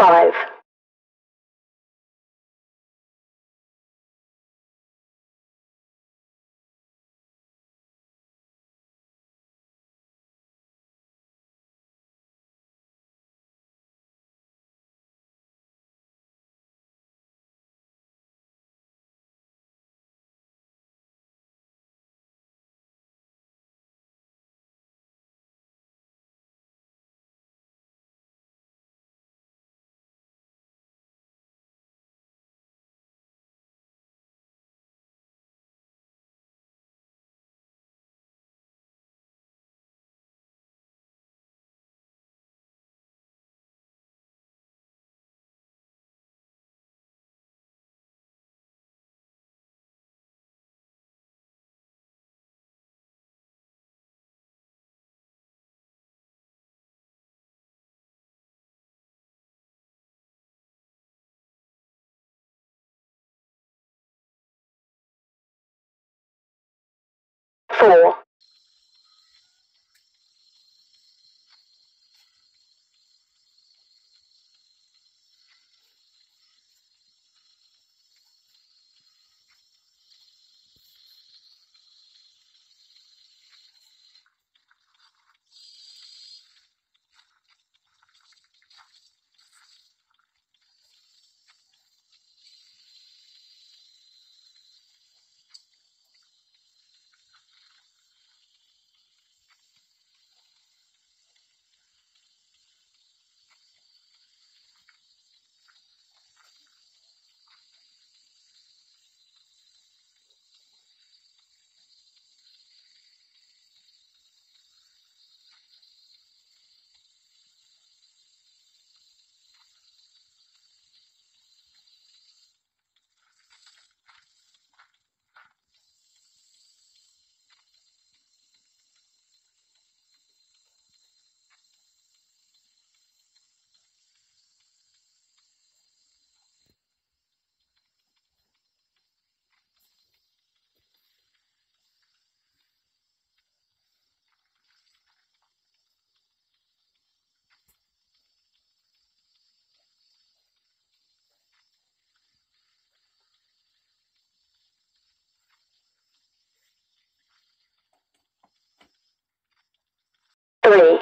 5. Four. Three.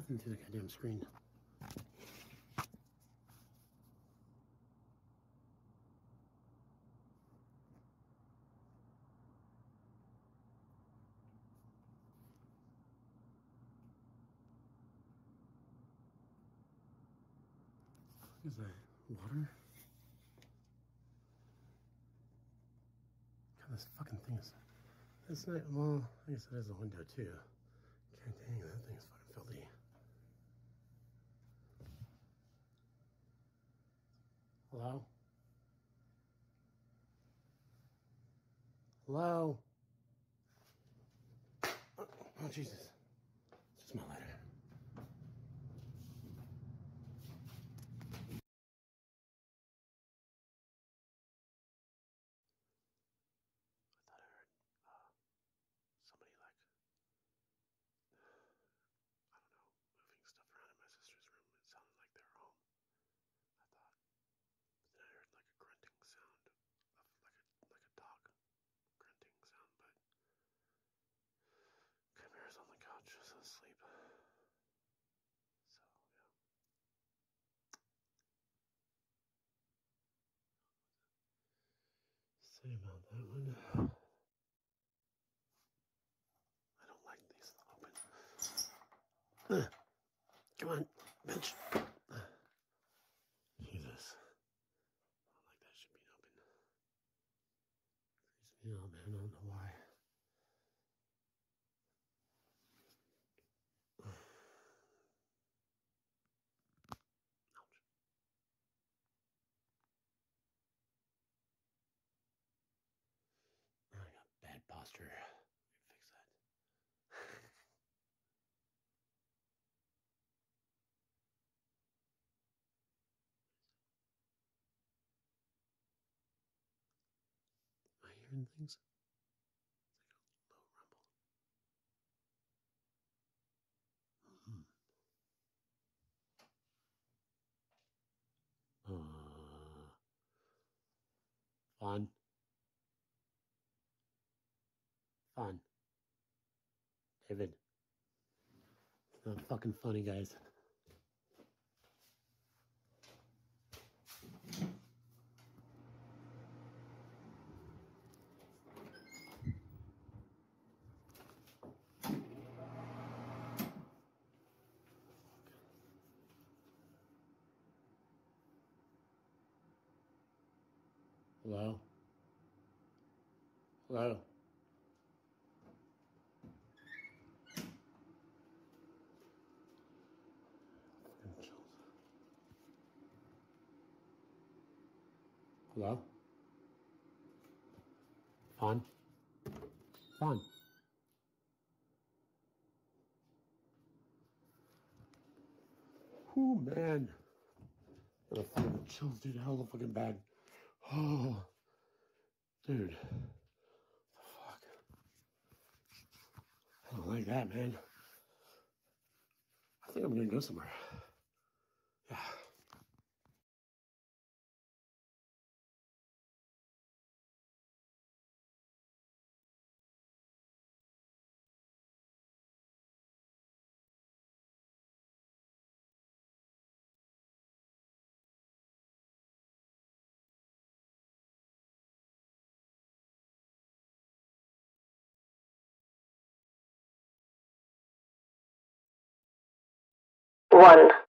nothing to the goddamn screen. Is that water? God, this fucking thing is... It's not... Well, I guess it is a window, too. God dang, that thing's fucking filthy. Hello? Hello? Oh, Jesus. It's just my lighter. On the couch, just asleep. So, yeah. Say about that one. I don't like these open. Come on, bitch. Jesus. I don't like that shit being open. Creeps me out, man. I don't know why. Bad posture. We fix that. Am I hearing things? It's like a low rumble. Mm-hmm. Fun. Fun. David. It's not fucking funny, guys. Hello? Hello? Hello? Fun? Fun? Oh, man. The fucking chills, dude. Hell the fucking bad. Oh. Dude. What the fuck? I don't like that, man. I think I'm gonna go somewhere. Yeah. One.